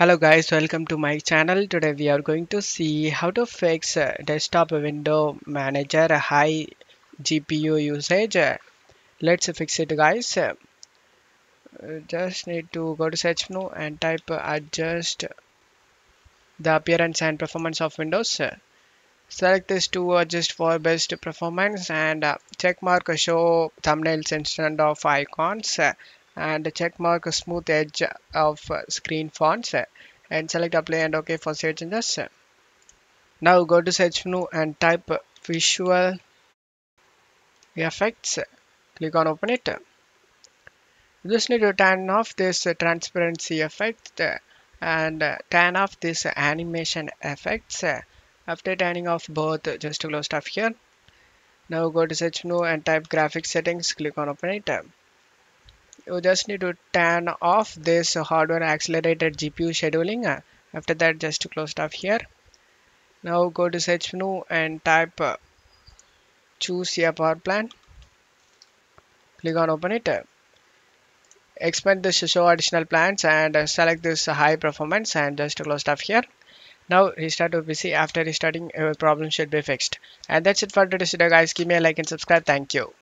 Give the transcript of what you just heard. Hello guys, welcome to my channel. Today we are going to see how to fix Desktop Window Manager high GPU usage. Let's fix it guys. Just need to go to search menu and type adjust the appearance and performance of Windows. Select this to adjust for best performance and check mark show thumbnails instead of icons. And check mark smooth edge of screen fonts and select apply and OK for save changes. Now go to search menu and type visual effects. Click on open it. You just need to turn off this transparency effect and turn off this animation effects. After turning off both, just close stuff here. Now go to search menu and type graphic settings. Click on open it. You just need to turn off this hardware accelerated GPU scheduling. After that, just close it off here. Now go to search menu and type choose a power plan. Click on open it. Expand this show additional plans and select this high performance and just close it off here. Now restart your PC. After restarting, your problem should be fixed. And that's it for today's video guys. Give me a like and subscribe. Thank you.